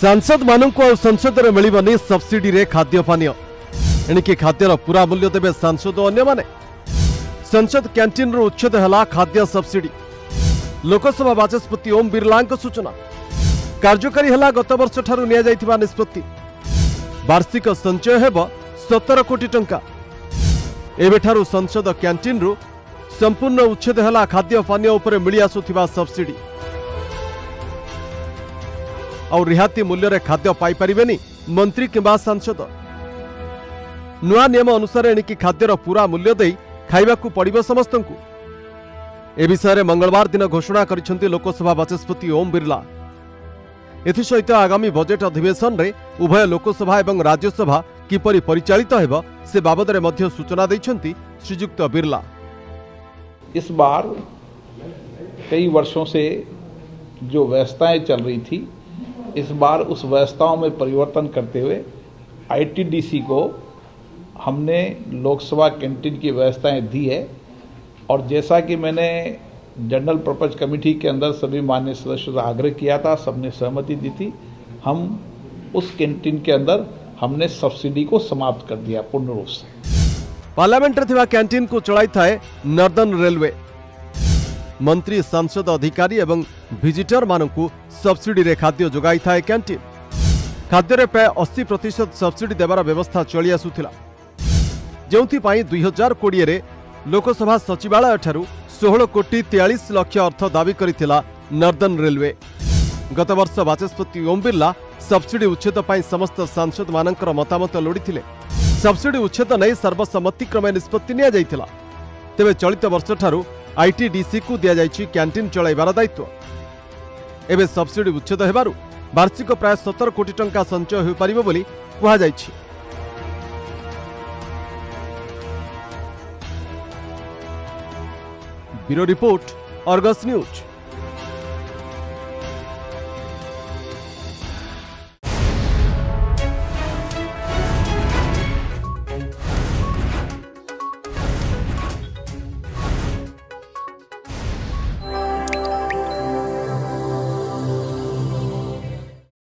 सांसद मानक आ संसद में मिलनी सब्सिडी रे खाद्य पानी एणिकी खाद्यर पूरा मूल्य देवे सांसद अन्य माने संसद कैंटीन रु उच्छेद हला खाद्य सब्सिडी लोकसभा बाचस्पति ओम बिरला सूचना कार्यकारी हला गत वर्ष ठारू निया जायथिबा निष्पत्ति वार्षिक संचय हेब 17 कोटी टंका एबे ठारू संसद कैंटीन रु संपूर्ण उच्छेद हला खाद्य पानी उपरे मिली आसुथिबा सब्सिडी और रिहाती मूल्य रे खाद्य पाई परिबेनी मंत्री किबा सांसद नुआ नियम अनुसार एणिकी खाद्यर पूरा मूल्य दे खाइबाकू पड़िबो समस्तंकू ए विषय मंगलवार दिन घोषणा करिसेंती लोकसभा बाचस्पति ओम बिरला एथिसहित आगामी बजेट अधिवेशन रे उभय लोकसभा एवं राज्यसभा किपरि परिचालित हेबो से बाबद रे मध्य सूचना दैछंती श्रीयुक्त बिरला। इस बार कई वर्षों से जो व्यवस्थाएं चल रही थी, इस बार उस व्यवस्थाओं में परिवर्तन करते हुए आईटीडीसी को हमने लोकसभा कैंटीन की व्यवस्थाएं दी है। और जैसा कि मैंने जनरल पर्पज कमेटी के अंदर सभी माननीय सदस्यों से आग्रह किया था, सबने सहमति दी थी, हम उस कैंटीन के अंदर हमने सब्सिडी को समाप्त कर दिया पूर्ण रूप से। पार्लियामेंट में कैंटीन को चलाई था नॉर्दर्न रेलवे मंत्री सांसद अधिकारी एवं विजिटर मानक सब्सिडी रे खाद्य जोगाई था कैंटीन खाद्य रे प्राय 80% सब्सिडी देवार व्यवस्था चली आसुथिला जोपाई 2020 लोकसभा सचिवालय ठारू 16 कोटी 43 लाख अर्थ दावी करिथिला नॉर्दर्न रेलवे। गत वर्ष बाचस्पति ओम बिरला सब्सिडी उच्छेद पर समस्त सांसद मानकर मतामत लोड़ी सब्सिडी उच्छेद नहीं सर्वसम्मति क्रमे निष्पत्ति निया जायथिला। तेबे चलित वर्ष ठारू आईटीडीसी को दिया जायछि कैंटीन चलाइबार दायित्व। एबे सब्सिडी उच्छेद हेबारु वार्षिक प्राय 17 कोटी टंका संचय हो पारिबो बोली कहा जायछि। Bureau report, Argus news.